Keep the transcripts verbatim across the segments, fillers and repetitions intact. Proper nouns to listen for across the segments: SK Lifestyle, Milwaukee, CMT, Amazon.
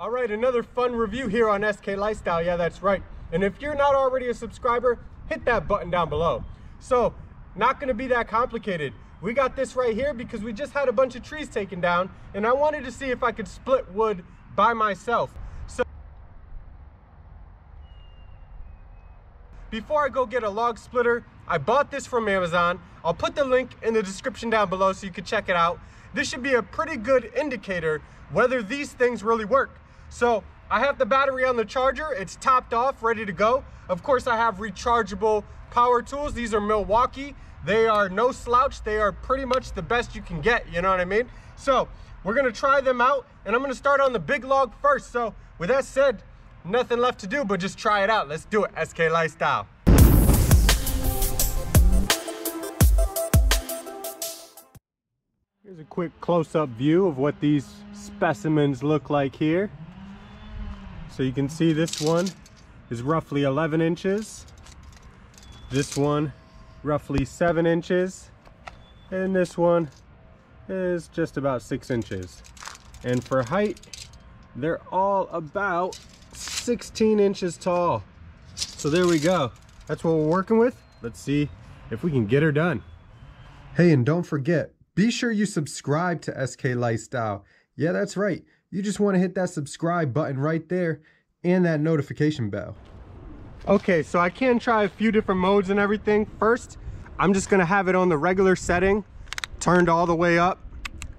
All right, another fun review here on S K Lifestyle. Yeah, that's right. And if you're not already a subscriber, hit that button down below. So, not gonna be that complicated. We got this right here because we just had a bunch of trees taken down and I wanted to see if I could split wood by myself. So, before I go get a log splitter, I bought this from Amazon. I'll put the link in the description down below so you can check it out. This should be a pretty good indicator whether these things really work. So I have the battery on the charger, it's topped off, ready to go. Of course I have rechargeable power tools. These are Milwaukee, they are no slouch, they are pretty much the best you can get, you know what I mean? So we're gonna try them out and I'm gonna start on the big log first. So with that said, nothing left to do but just try it out. Let's do it, S K Lifestyle. Here's a quick close-up view of what these specimens look like here. So you can see this one is roughly eleven inches, this one roughly seven inches, and this one is just about six inches. And for height, they're all about sixteen inches tall. So there we go. That's what we're working with. Let's see if we can get her done. Hey, and don't forget, be sure you subscribe to S K Lifestyle. Yeah, that's right. You just want to hit that subscribe button right there and that notification bell. Okay, so I can try a few different modes and everything. First, I'm just going to have it on the regular setting, turned all the way up.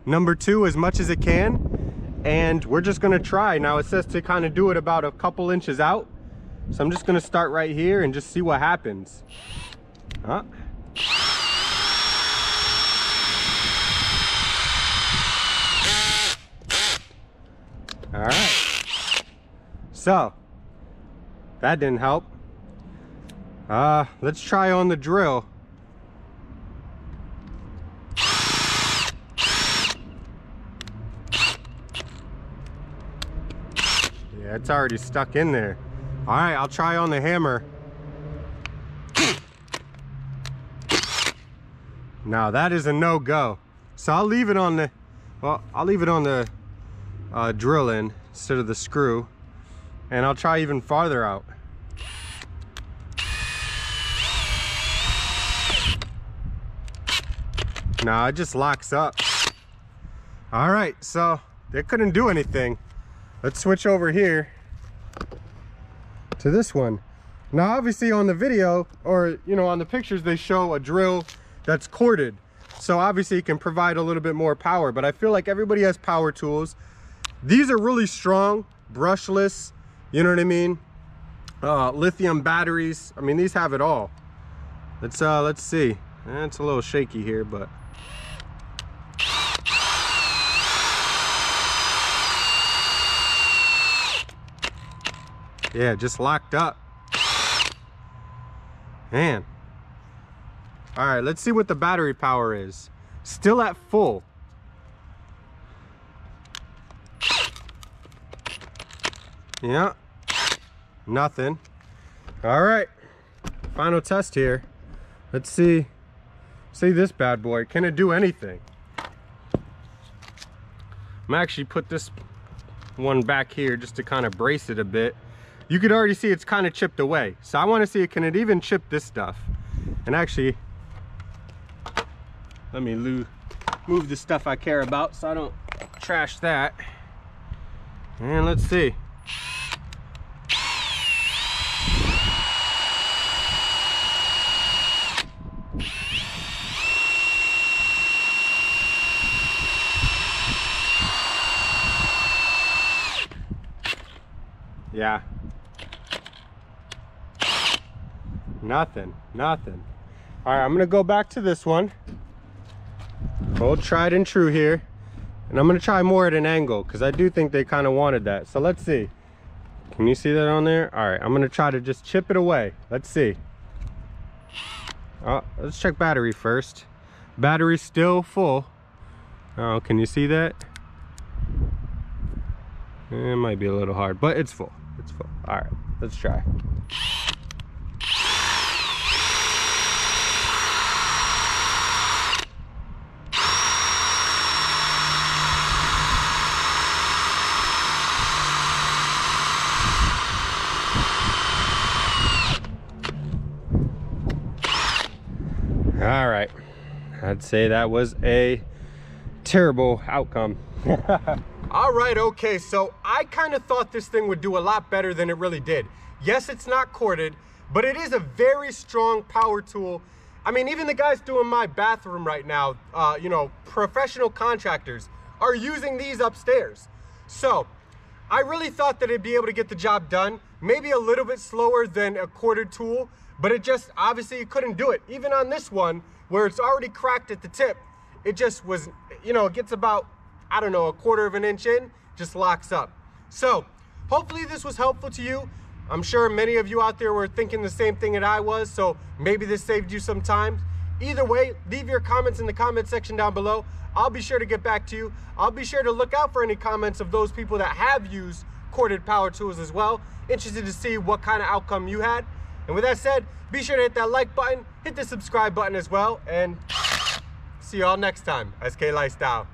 Number two, as much as it can. And we're just going to try. Now, it says to kind of do it about a couple inches out. So I'm just going to start right here and just see what happens. Huh? All right, so that didn't help. Uh, let's try on the drill. Yeah, it's already stuck in there. All right, I'll try on the hammer. Now that is a no-go. So I'll leave it on the, well, I'll leave it on the Uh, drill in instead of the screw, and I'll try even farther out. Nah, it just locks up. All right, so they couldn't do anything. Let's switch over here to this one. Now, obviously on the video, or you know, on the pictures, they show a drill that's corded. So obviously it can provide a little bit more power, but I feel like everybody has power tools. These are really strong, brushless, you know what I mean? Uh, lithium batteries. I mean, these have it all. Let's, uh, let's see. Eh, it's a little shaky here, but. Yeah, just locked up. Man. All right, let's see what the battery power is. Still at full. Yeah, nothing. All right, final test here. Let's see, see this bad boy. Can it do anything? I'm actually put this one back here just to kind of brace it a bit. You could already see it's kind of chipped away. So I want to see, can it even chip this stuff? And actually, let me move the stuff I care about so I don't trash that. And let's see. Yeah. Nothing, nothing. All right, I'm gonna go back to this one. Old tried and true here. And I'm gonna try more at an angle because I do think they kind of wanted that. So let's see. Can you see that on there? All right, I'm gonna try to just chip it away. Let's see. Oh, let's check battery first. Battery's still full. Oh, can you see that? It might be a little hard, but it's full. It's full. All right, let's try. All right, I'd say that was a terrible outcome. All right, okay, so I kind of thought this thing would do a lot better than it really did. Yes, it's not corded, but it is a very strong power tool. I mean, even the guys doing my bathroom right now, uh, you know, professional contractors are using these upstairs. So I really thought that it'd be able to get the job done, maybe a little bit slower than a corded tool, but it just, obviously it couldn't do it. Even on this one, where it's already cracked at the tip, it just was, you know, it gets about, I don't know, a quarter of an inch in, just locks up. So hopefully this was helpful to you. I'm sure many of you out there were thinking the same thing that I was, so maybe this saved you some time. Either way, leave your comments in the comment section down below. I'll be sure to get back to you. I'll be sure to look out for any comments of those people that have used corded power tools as well. Interested to see what kind of outcome you had. And with that said, be sure to hit that like button, hit the subscribe button as well, and see you all next time. S K Lifestyle.